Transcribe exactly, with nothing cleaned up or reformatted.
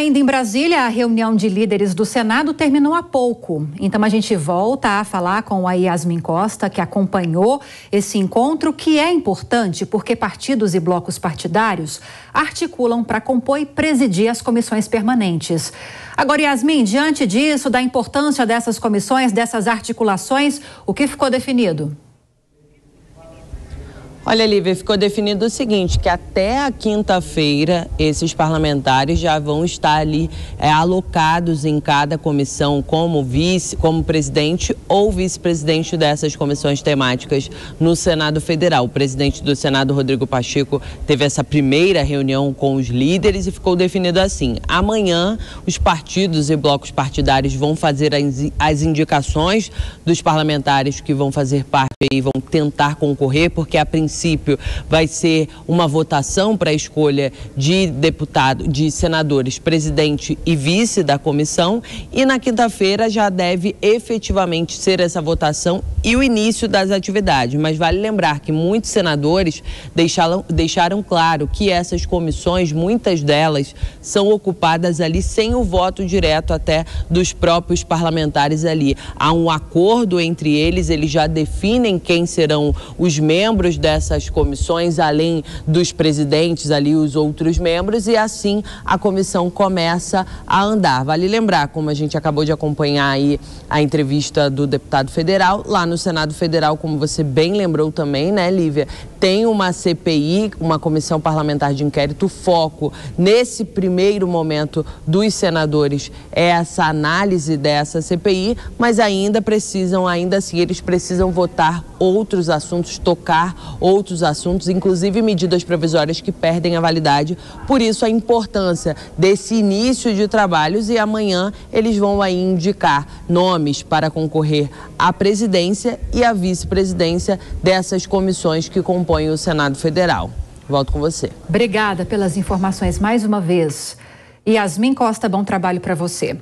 Ainda em Brasília, a reunião de líderes do Senado terminou há pouco. Então a gente volta a falar com a Yasmin Costa, que acompanhou esse encontro, que é importante porque partidos e blocos partidários articulam para compor e presidir as comissões permanentes. Agora, Yasmin, diante disso, da importância dessas comissões, dessas articulações, o que ficou definido? Olha, Lívia, ficou definido o seguinte, que até a quinta-feira esses parlamentares já vão estar ali é, alocados em cada comissão como vice, como presidente ou vice-presidente dessas comissões temáticas no Senado Federal. O presidente do Senado, Rodrigo Pacheco, teve essa primeira reunião com os líderes e ficou definido assim. Amanhã os partidos e blocos partidários vão fazer as, as indicações dos parlamentares que vão fazer parte e vão tentar concorrer, porque a princípio princípio vai ser uma votação para a escolha de deputado, de senadores, presidente e vice da comissão, e na quinta-feira já deve efetivamente ser essa votação e o início das atividades. Mas vale lembrar que muitos senadores deixaram, deixaram claro que essas comissões, muitas delas, são ocupadas ali sem o voto direto até dos próprios parlamentares ali. Há um acordo entre eles, eles já definem quem serão os membros dessa essas comissões, além dos presidentes ali, os outros membros, e assim a comissão começa a andar. Vale lembrar, como a gente acabou de acompanhar aí a entrevista do deputado federal, lá no Senado Federal, como você bem lembrou também, né, Lívia, tem uma C P I, uma comissão parlamentar de inquérito, foco nesse primeiro momento dos senadores é essa análise dessa C P I, mas ainda precisam, ainda assim, eles precisam votar outros assuntos, tocar outros assuntos, inclusive medidas provisórias que perdem a validade. Por isso, a importância desse início de trabalhos, e amanhã eles vão aí indicar nomes para concorrer à presidência e à vice-presidência dessas comissões que compõem o Senado Federal. Volto com você. Obrigada pelas informações mais uma vez. Yasmin Costa, bom trabalho para você.